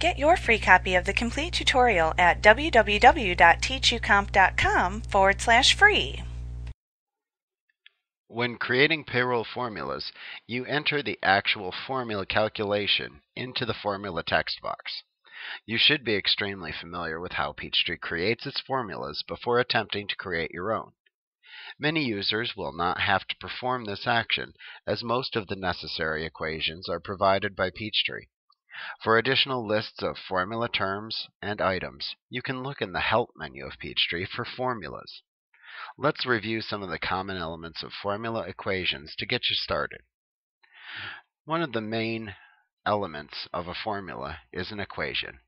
Get your free copy of the complete tutorial at www.teachucomp.com/free. When creating payroll formulas, you enter the actual formula calculation into the formula text box. You should be extremely familiar with how Peachtree creates its formulas before attempting to create your own. Many users will not have to perform this action, as most of the necessary equations are provided by Peachtree. For additional lists of formula terms and items, you can look in the Help menu of Peachtree for formulas. Let's review some of the common elements of formula equations to get you started. One of the main elements of a formula is an equation.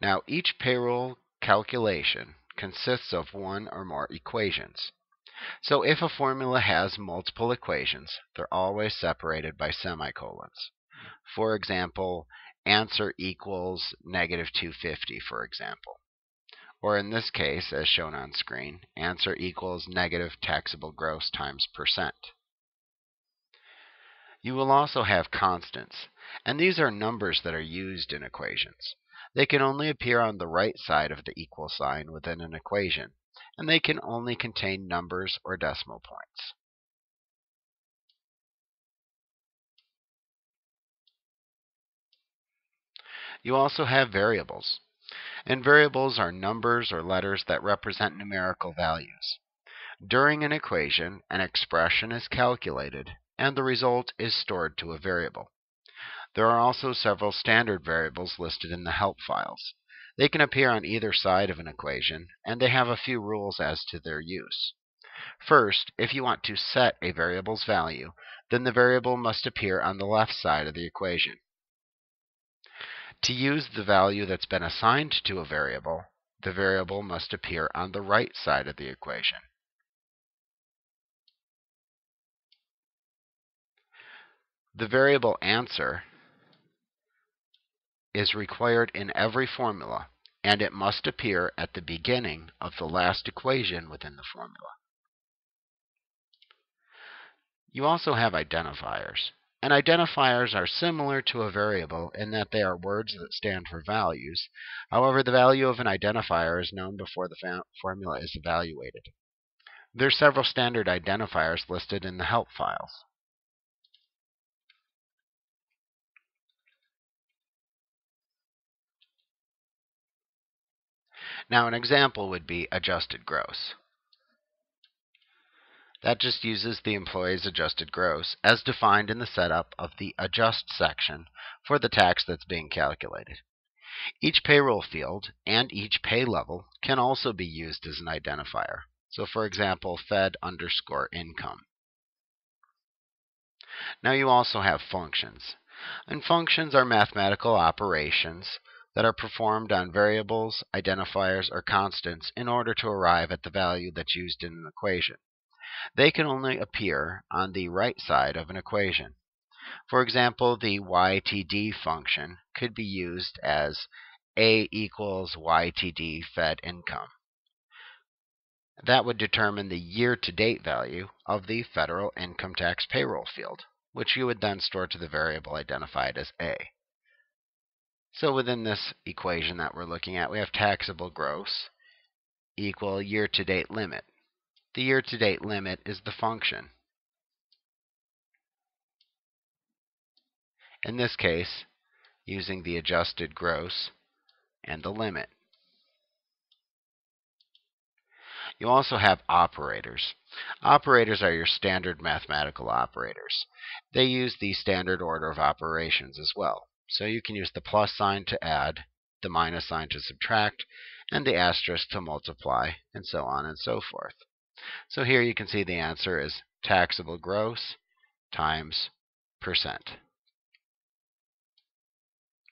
Now, each payroll calculation consists of one or more equations. So if a formula has multiple equations, they're always separated by semicolons. For example, answer equals -250, for example. Or in this case, as shown on screen, answer equals negative taxable gross times %. You will also have constants, and these are numbers that are used in equations. They can only appear on the right side of the equal sign within an equation, and they can only contain numbers or decimal points. You also have variables. And variables are numbers or letters that represent numerical values. During an equation, an expression is calculated, and the result is stored to a variable. There are also several standard variables listed in the help files. They can appear on either side of an equation, and they have a few rules as to their use. First, if you want to set a variable's value, then the variable must appear on the left side of the equation. To use the value that's been assigned to a variable, the variable must appear on the right side of the equation. The variable answer is required in every formula, and it must appear at the beginning of the last equation within the formula. You also have identifiers. And identifiers are similar to a variable in that they are words that stand for values. However, the value of an identifier is known before the formula is evaluated. There are several standard identifiers listed in the help files. Now, an example would be adjusted gross. That just uses the employee's adjusted gross as defined in the setup of the adjust section for the tax that's being calculated. Each payroll field and each pay level can also be used as an identifier. So for example, Fed_income. Now you also have functions. And functions are mathematical operations that are performed on variables, identifiers, or constants in order to arrive at the value that's used in an equation. They can only appear on the right side of an equation. For example, the YTD function could be used as A equals YTD Fed income. That would determine the year-to-date value of the federal income tax payroll field, which you would then store to the variable identified as A. So within this equation that we're looking at, we have taxable gross equal year-to-date limit. The year-to-date limit is the function. In this case, using the adjusted gross and the limit. You also have operators. Operators are your standard mathematical operators. They use the standard order of operations as well. So you can use the plus sign to add, the minus sign to subtract, and the asterisk to multiply, and so on and so forth. So here you can see the answer is taxable gross times %,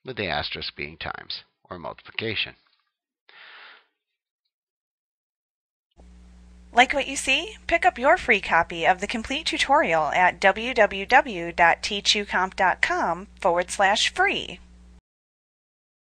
with the asterisk being times, or multiplication. Like what you see? Pick up your free copy of the complete tutorial at www.teachucomp.com/free.